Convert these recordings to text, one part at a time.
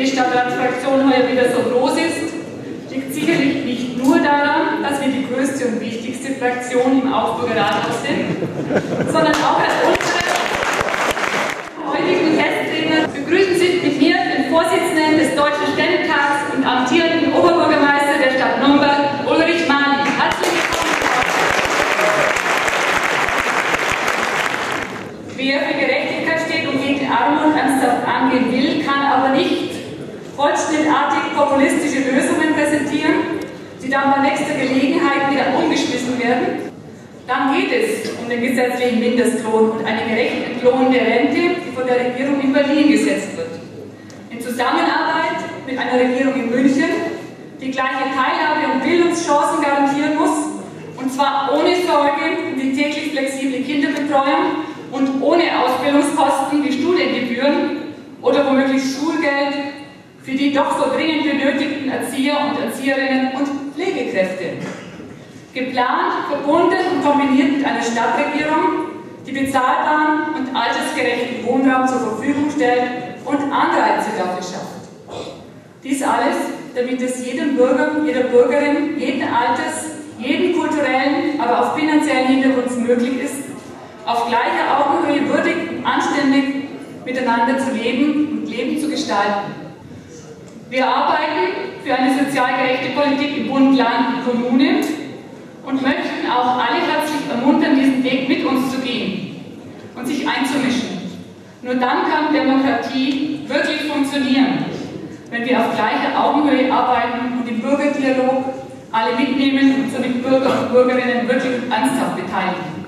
die Stadtratsfraktion heuer wieder so groß ist, liegt sicherlich nicht nur daran, dass wir die größte und wichtigste Fraktion im Augsburger Rathaus sind, sondern auch an unsere heutigen Festredner. Begrüßen Sie mit mir den Vorsitzenden des Deutschen Städtetags und amtierenden Oberbürgermeister der Stadt Nürnberg, Ulrich Mahn. Herzlich willkommen. Wer für Gerechtigkeit steht und gegen Armut ernsthaft angehen will, kann aber nicht vollständartig populistische Lösungen präsentieren, die dann bei nächster Gelegenheit wieder umgeschmissen werden. Dann geht es um den gesetzlichen Mindestlohn und eine gerecht entlohnende Rente, die von der Regierung in Berlin gesetzt wird. In Zusammenarbeit mit einer Regierung in München, die gleiche Teilhabe und Bildungschancen garantieren muss, und zwar ohne Sorge um die täglich flexible Kinderbetreuung und ohne Ausbildungskosten wie Studiengebühren oder womöglich Schulgeld für die doch so dringend benötigten Erzieher und Erzieherinnen und Pflegekräfte. Geplant, verbunden und kombiniert mit einer Stadtregierung, die bezahlbaren und altersgerechten Wohnraum zur Verfügung stellt und Anreize dafür schafft. Dies alles, damit es jedem Bürger, jeder Bürgerin, jeden Alters, jeden kulturellen, aber auch finanziellen Hintergrund möglich ist, auf gleicher Augenhöhe würdig und anständig miteinander zu leben und Leben zu gestalten. Wir arbeiten für eine sozial gerechte Politik im Bund, Land und Kommune und möchten auch alle herzlich ermuntern, diesen Weg mit uns zu gehen und sich einzumischen. Nur dann kann Demokratie wirklich funktionieren, wenn wir auf gleicher Augenhöhe arbeiten und im Bürgerdialog alle mitnehmen und somit Bürger und Bürgerinnen wirklich ernsthaft beteiligen.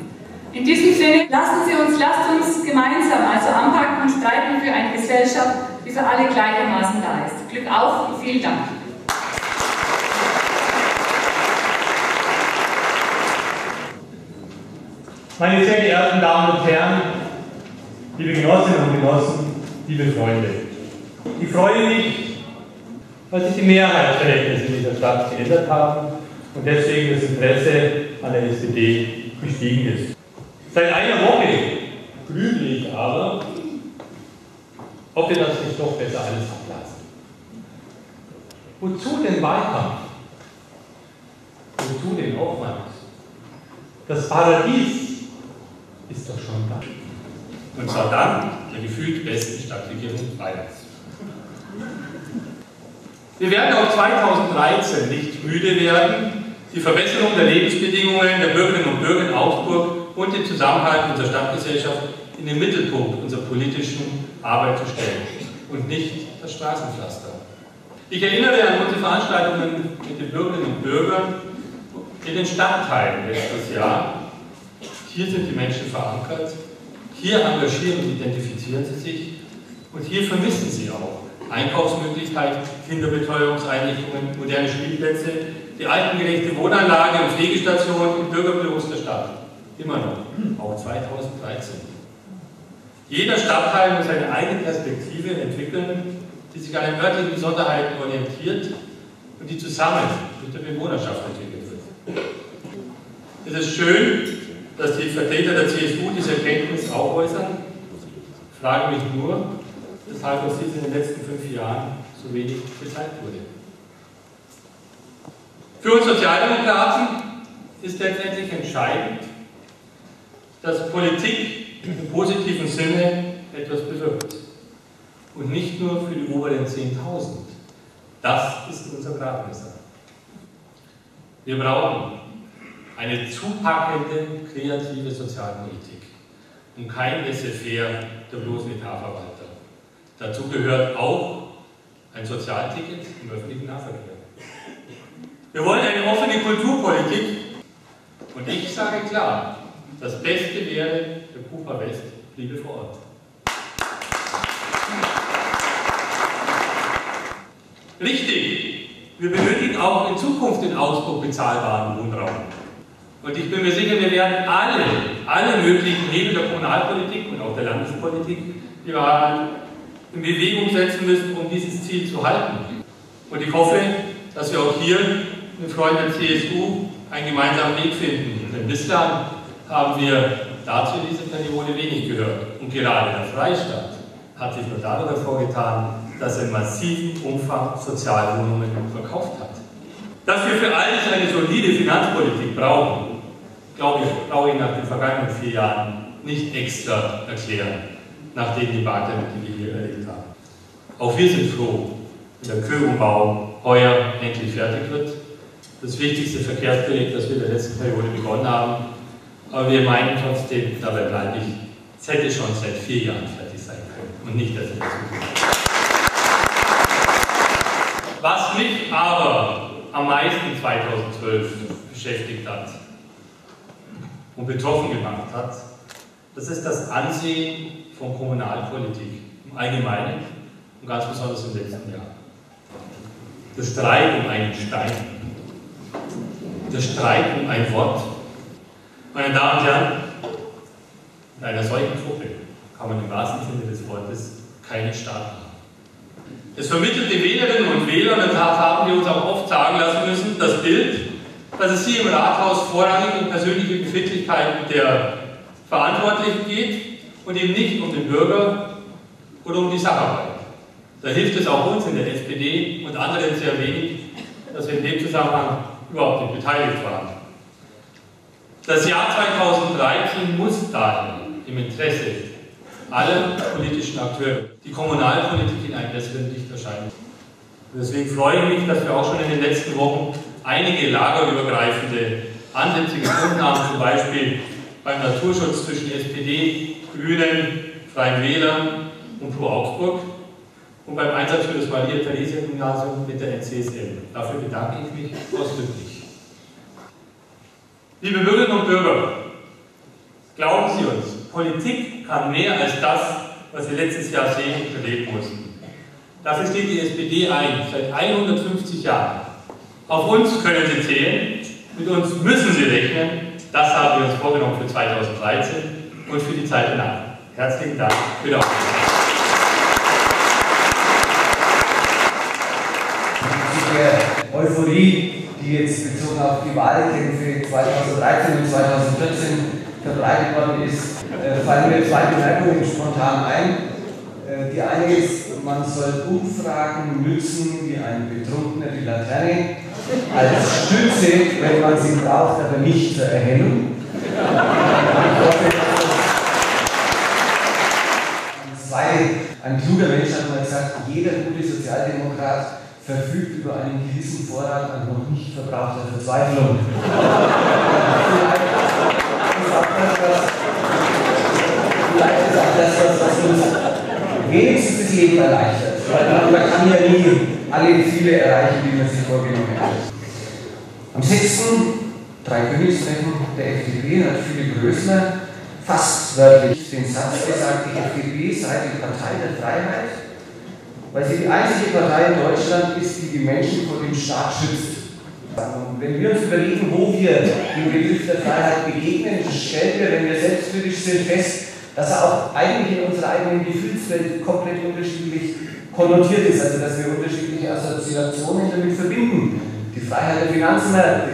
In diesem Sinne, lasst uns gemeinsam also anpacken und streiten für eine Gesellschaft, die für alle gleichermaßen da ist. Glück auf und vielen Dank. Meine sehr geehrten Damen und Herren, liebe Genossinnen und Genossen, liebe Freunde. Ich freue mich, weil sich die Mehrheitsverhältnisse in dieser Stadt geändert haben und deswegen das Interesse an der SPD gestiegen ist. Seit einer Woche grübel ich aber, ob wir das nicht doch besser alles ablassen. Wozu den Wahlkampf? Wozu den Aufwand? Das Paradies ist doch schon da. Und zwar dann der gefühlt besten Stadtregierung Bayerns. Wir werden auch 2013 nicht müde werden, die Verbesserung der Lebensbedingungen der Bürgerinnen und Bürger in Augsburg und den Zusammenhalt unserer Stadtgesellschaft in den Mittelpunkt unserer politischen Arbeit zu stellen und nicht das Straßenpflaster. Ich erinnere an unsere Veranstaltungen mit den Bürgerinnen und Bürgern in den Stadtteilen letztes Jahr. Hier sind die Menschen verankert, hier engagieren und identifizieren sie sich und hier vermissen sie auch Einkaufsmöglichkeiten, Kinderbetreuungseinrichtungen, moderne Spielplätze, die altengerechte Wohnanlage und Pflegestationen und Bürgerbüros der Stadt. Immer noch, auch 2013. Jeder Stadtteil muss eine eigene Perspektive entwickeln, die sich an den örtlichen Besonderheiten orientiert und die zusammen mit der Bewohnerschaft entwickelt wird. Es ist schön, dass die Vertreter der CSU diese Erkenntnis auch äußern. Ich frage mich nur, weshalb uns dies in den letzten 5 Jahren so wenig gezeigt wurde. Für uns Sozialdemokraten ist letztendlich entscheidend, dass Politik im positiven Sinne etwas bewirkt. Und nicht nur für die oberen 10.000. Das ist unser Gradmesser. Wir brauchen eine zupackende, kreative Sozialpolitik und kein Laissez-faire der bloßen Etatverwalter. Dazu gehört auch ein Sozialticket im öffentlichen Nahverkehr. Wir wollen eine offene Kulturpolitik und ich sage klar, das Beste wäre, der Cooper West bliebe vor Ort. Richtig, wir benötigen auch in Zukunft den Augsburg bezahlbaren Wohnraum. Und ich bin mir sicher, wir werden alle möglichen Hebel der Kommunalpolitik und auch der Landespolitik, die wir in Bewegung setzen müssen, um dieses Ziel zu halten. Und ich hoffe, dass wir auch hier mit Freunden der CSU einen gemeinsamen Weg finden. Denn bislang haben wir dazu in dieser Periode wenig gehört. Und gerade der Freistaat hat sich nur darüber vorgetan, das in massivem Umfang Sozialwohnungen verkauft hat. Dass wir für alles eine solide Finanzpolitik brauchen, glaube ich, brauche ich nach den vergangenen 4 Jahren nicht extra erklären, nach den Debatten, die wir hier erlebt haben. Auch wir sind froh, wenn der Köhrumbau heuer endlich fertig wird. Das wichtigste Verkehrsprojekt, das wir in der letzten Periode begonnen haben. Aber wir meinen trotzdem, dabei bleibe ich, es hätte schon seit 4 Jahren fertig sein können und nicht, dass ich das tue. Was mich aber am meisten 2012 beschäftigt hat und betroffen gemacht hat, das ist das Ansehen von Kommunalpolitik im Allgemeinen und ganz besonders im letzten Jahr. Der Streit um einen Stein, der Streit um ein Wort. Meine Damen und Herren, in einer solchen Truppe kann man im wahrsten Sinne des Wortes keinen Staat haben. Es vermittelt den Wählerinnen und Wählern, und da haben wir uns auch oft sagen lassen müssen, das Bild, dass es hier im Rathaus vorrangig um persönliche Befindlichkeiten der Verantwortlichen geht und eben nicht um den Bürger oder um die Sacharbeit. Da hilft es auch uns in der SPD und anderen sehr wenig, dass wir in dem Zusammenhang überhaupt nicht beteiligt waren. Das Jahr 2013 muss daher im Interesse aller politischen Akteure die Kommunalpolitik in einem besseren Licht erscheinen. Und deswegen freue ich mich, dass wir auch schon in den letzten Wochen einige lagerübergreifende Ansätze gefunden haben, zum Beispiel beim Naturschutz zwischen SPD, Grünen, Freien Wählern und Pro Augsburg und beim Einsatz für das Maria-Theresia-Gymnasium mit der NCSM. Dafür bedanke ich mich ausdrücklich. Liebe Bürgerinnen und Bürger, glauben Sie uns, Politik kann mehr als das, was wir letztes Jahr sehen und erleben mussten. Dafür steht die SPD ein, seit 150 Jahren. Auf uns können Sie zählen, mit uns müssen Sie rechnen. Das haben wir uns vorgenommen für 2013 und für die Zeit danach. Herzlichen Dank für die Aufmerksamkeit. Diese Euphorie, die jetzt bezogen auf die Wahlkämpfe 2013 und 2014 verbreitet worden ist, fallen mir 2 Bemerkungen spontan ein. Die eine ist, man soll Umfragen nützen wie ein Betrunkener die Laterne als Stütze, wenn man sie braucht, aber nicht zur Erhellung. Und zweitens, ein kluger Mensch hat mal gesagt, jeder gute Sozialdemokrat verfügt über einen gewissen Vorrat an noch nicht verbrauchter Verzweiflung. Vielleicht ist auch das, was uns wenigstens das Leben erleichtert. Man kann ja nie alle Ziele erreichen, die man sich vorgenommen hat. Am 6. Dreikönigstreffen der FDP hat Philipp Grösner fast wörtlich den Satz gesagt, die FDP sei die Partei der Freiheit, weil sie die einzige Partei in Deutschland ist, die die Menschen vor dem Staat schützt. Und wenn wir uns überlegen, wo wir dem Begriff der Freiheit begegnen, stellen wir, wenn wir selbstkritisch sind, fest, dass er auch eigentlich in unserer eigenen Gefühlswelt komplett unterschiedlich konnotiert ist, also dass wir unterschiedliche Assoziationen damit verbinden. Die Freiheit der Finanzmärkte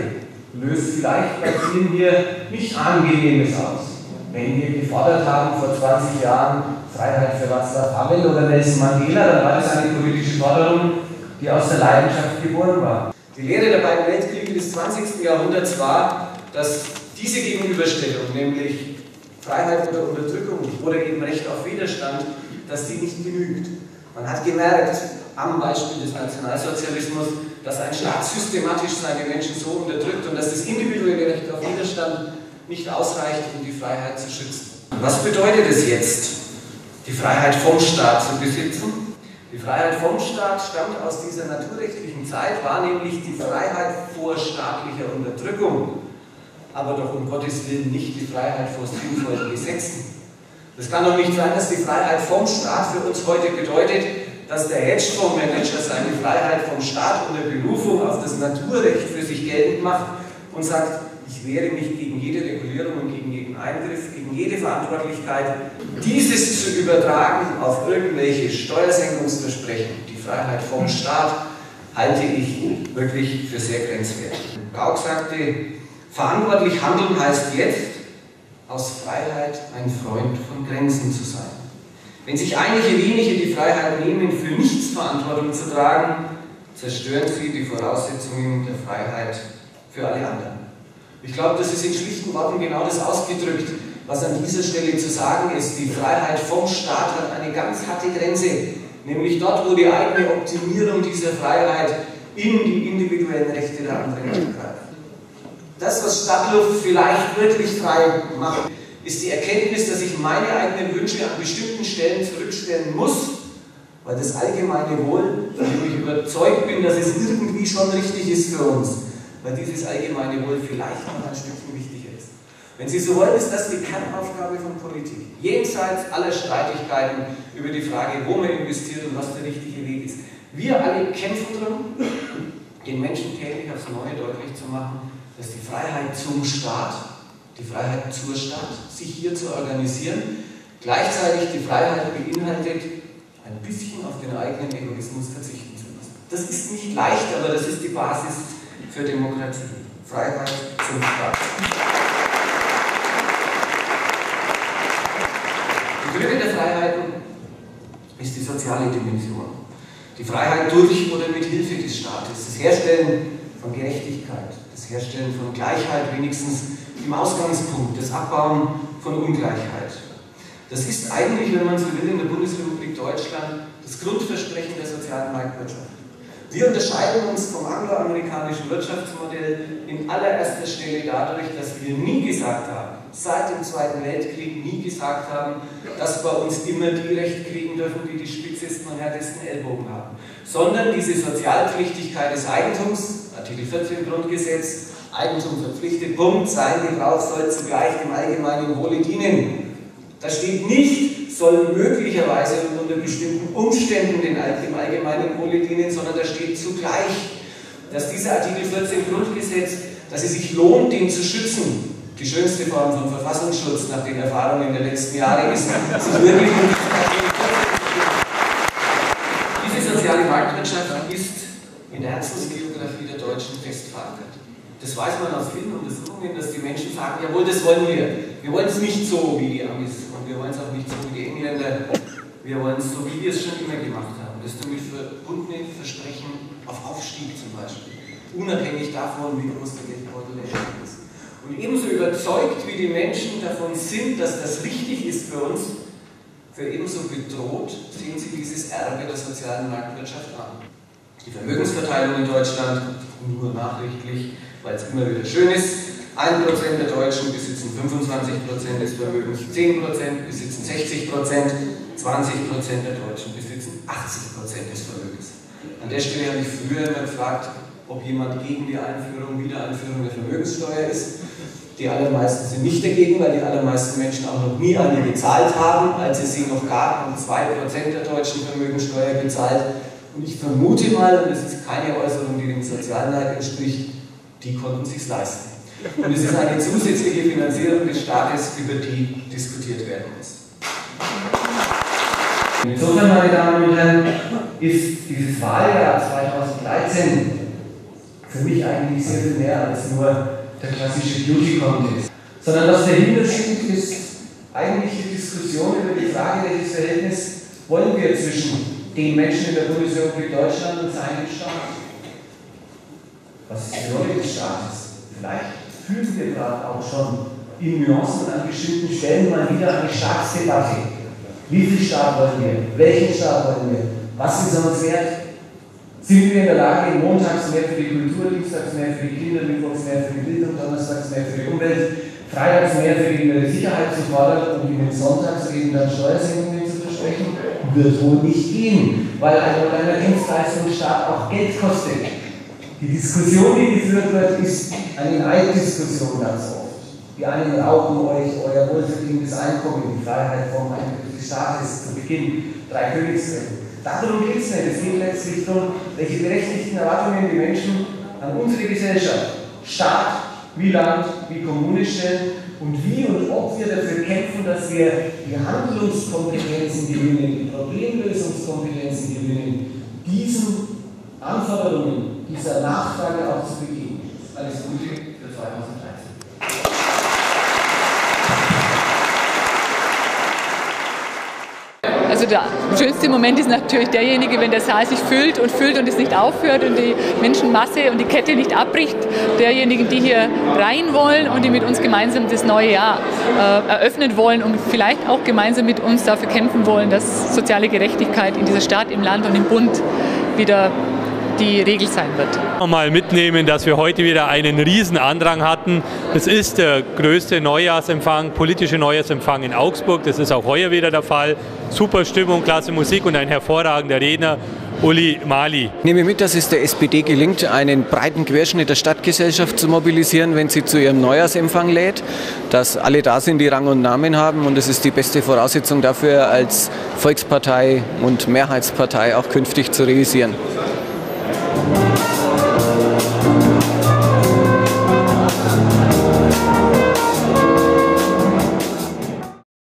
löst vielleicht bei vielen hier nicht Angenehmes aus. Wenn wir gefordert haben vor 20 Jahren Freiheit für Václav Havel oder Nelson Mandela, dann war das eine politische Forderung, die aus der Leidenschaft geboren war. Die Lehre der beiden Weltkriege des 20. Jahrhunderts war, dass diese Gegenüberstellung, nämlich Freiheit oder Unterdrückung oder eben Recht auf Widerstand, dass die nicht genügt. Man hat gemerkt, am Beispiel des Nationalsozialismus, dass ein Staat systematisch seine Menschen so unterdrückt und dass das individuelle Recht auf Widerstand nicht ausreicht, um die Freiheit zu schützen. Was bedeutet es jetzt, die Freiheit vom Staat zu besitzen? Die Freiheit vom Staat stammt aus dieser naturrechtlichen Zeit, war nämlich die Freiheit vor staatlicher Unterdrückung. Aber doch um Gottes Willen nicht die Freiheit vor sinnvollen Gesetzen. Das kann doch nicht sein, dass die Freiheit vom Staat für uns heute bedeutet, dass der Hedgefondsmanager seine Freiheit vom Staat unter Berufung auf das Naturrecht für sich geltend macht und sagt, ich wehre mich gegen jede Regulierung und gegen jeden Eingriff, gegen jede Verantwortlichkeit. Dieses zu übertragen auf irgendwelche Steuersenkungsversprechen, die Freiheit vom Staat, halte ich wirklich für sehr grenzwertig. Gauck sagte, verantwortlich handeln heißt jetzt, aus Freiheit ein Freund von Grenzen zu sein. Wenn sich einige wenige die Freiheit nehmen, für nichts Verantwortung zu tragen, zerstören sie die Voraussetzungen der Freiheit für alle anderen. Ich glaube, das ist in schlichten Worten genau das ausgedrückt, was an dieser Stelle zu sagen ist. Die Freiheit vom Staat hat eine ganz harte Grenze, nämlich dort, wo die eigene Optimierung dieser Freiheit in die individuellen Rechte der anderen eingreift. Das, was Stadtluft vielleicht wirklich frei macht, ist die Erkenntnis, dass ich meine eigenen Wünsche an bestimmten Stellen zurückstellen muss, weil das allgemeine Wohl, von dem ich überzeugt bin, dass es irgendwie schon richtig ist für uns, weil dieses allgemeine Wohl vielleicht noch ein Stückchen wichtiger ist. Wenn Sie so wollen, ist das die Kernaufgabe von Politik. Jenseits aller Streitigkeiten über die Frage, wo man investiert und was der richtige Weg ist. Wir alle kämpfen darum, den Menschen täglich aufs Neue deutlich zu machen, dass die Freiheit zum Staat, die Freiheit zur Stadt, sich hier zu organisieren, gleichzeitig die Freiheit beinhaltet, ein bisschen auf den eigenen Egoismus verzichten zu lassen. Das ist nicht leicht, aber das ist die Basis für Demokratie. Freiheit zum Staat. Die dritte der Freiheiten ist die soziale Dimension. Die Freiheit durch oder mit Hilfe des Staates, das Herstellen von Gerechtigkeit, das Herstellen von Gleichheit, wenigstens im Ausgangspunkt, das Abbauen von Ungleichheit. Das ist eigentlich, wenn man so will, in der Bundesrepublik Deutschland das Grundversprechen der sozialen Marktwirtschaft. Wir unterscheiden uns vom angloamerikanischen Wirtschaftsmodell in allererster Stelle dadurch, dass wir nie gesagt haben, seit dem Zweiten Weltkrieg nie gesagt haben, dass bei uns immer die Recht kriegen dürfen, die die spitzesten und härtesten Ellbogen haben. Sondern diese Sozialpflichtigkeit des Eigentums, Artikel 14 Grundgesetz, Eigentum verpflichtet, Punkt, sein Gebrauch soll zugleich dem allgemeinen Wohle dienen. Da steht nicht, soll möglicherweise und unter bestimmten Umständen dem allgemeinen Wohle dienen, sondern da steht zugleich, dass dieser Artikel 14 Grundgesetz, dass es sich lohnt, den zu schützen. Die schönste Form von Verfassungsschutz nach den Erfahrungen der letzten Jahre ist, sich wirklich um diese soziale Marktwirtschaft ist in der Herzensgeografie der Deutschen fest verankert. Das weiß man aus vielen Untersuchungen, dass die Menschen sagen, jawohl, das wollen wir. Wir wollen es nicht so wie die Amis und wir wollen es auch nicht so wie die Engländer. Wir wollen es so, wie wir es schon immer gemacht haben. Das damit verbundene Versprechen auf Aufstieg zum Beispiel, unabhängig davon, wie groß der Geldbeutel der Stadt ist. Und ebenso überzeugt, wie die Menschen davon sind, dass das richtig ist für uns, für ebenso bedroht sehen sie dieses Erbe der sozialen Marktwirtschaft an. Die Vermögensverteilung in Deutschland, nur nachrichtlich, weil es immer wieder schön ist, 1% der Deutschen besitzen 25% des Vermögens, 10% besitzen 60%, 20% der Deutschen besitzen 80% des Vermögens. An der Stelle habe ich früher immer gefragt, ob jemand gegen die Wiedereinführung der Vermögenssteuer ist. Die allermeisten sind nicht dagegen, weil die allermeisten Menschen auch noch nie eine gezahlt haben. Als es sie noch gab, haben 2% der deutschen Vermögenssteuer gezahlt. Und ich vermute mal, und das ist keine Äußerung, die dem Sozialneid entspricht, die konnten es sich leisten. Und es ist eine zusätzliche Finanzierung des Staates, über die diskutiert werden muss. Insofern, meine Damen und Herren, ist dieses Wahljahr 2013 für mich eigentlich sehr viel mehr als nur der klassische Beauty-Contest, sondern was der Hintergrund ist, eigentlich die Diskussion über die Frage, welches Verhältnis wollen wir zwischen den Menschen in der Bundesrepublik Deutschland und seinem Staat? Was ist die Rolle des Staates? Vielleicht fühlen wir gerade auch schon in Nuancen und an bestimmten Stellen mal wieder eine Staatsdebatte. Wie viel Staat wollen wir? Welchen Staat wollen wir? Was ist uns wert? Sind wir in der Lage, montags mehr für die Kultur, dienstags mehr für die Kinder, mittwochs mehr für die Bildung, donnerstags mehr für die Umwelt, freitags mehr für die innere Sicherheit zu fordern und in den Sonntagsreden dann Steuersenkungen zu versprechen? Wird wohl nicht gehen, weil ein Unternehmensleistungsstaat auch Geld kostet. Die Diskussion, die geführt wird, ist eine Neiddiskussion ganz oft. Die einen rauben euch euer wohlverdientes Einkommen, die Freiheit vom Eingriff des Staates zu Beginn, drei Königsrechte. Darum geht es nicht. Es geht letztlich darum, welche berechtigten Erwartungen die Menschen an unsere Gesellschaft, Staat, wie Land, wie Kommune stellen und wie und ob wir dafür kämpfen, dass wir die Handlungskompetenzen gewinnen, die Problemlösungskompetenzen gewinnen, diesen Anforderungen, dieser Nachfrage auch zu begegnen. Alles Gute für 2013. Also der schönste Moment ist natürlich derjenige, wenn der Saal sich füllt und es nicht aufhört und die Menschenmasse und die Kette nicht abbricht, derjenigen, die hier rein wollen und die mit uns gemeinsam das neue Jahr eröffnen wollen und vielleicht auch gemeinsam mit uns dafür kämpfen wollen, dass soziale Gerechtigkeit in dieser Stadt, im Land und im Bund wieder die Regel sein wird. Mal mitnehmen, dass wir heute wieder einen riesen Andrang hatten. Das ist der größte Neujahrsempfang, politische Neujahrsempfang in Augsburg. Das ist auch heuer wieder der Fall. Super Stimmung, klasse Musik und ein hervorragender Redner, Uli Maly. Ich nehme mit, dass es der SPD gelingt, einen breiten Querschnitt der Stadtgesellschaft zu mobilisieren, wenn sie zu ihrem Neujahrsempfang lädt, dass alle da sind, die Rang und Namen haben, und das ist die beste Voraussetzung dafür, als Volkspartei und Mehrheitspartei auch künftig zu realisieren.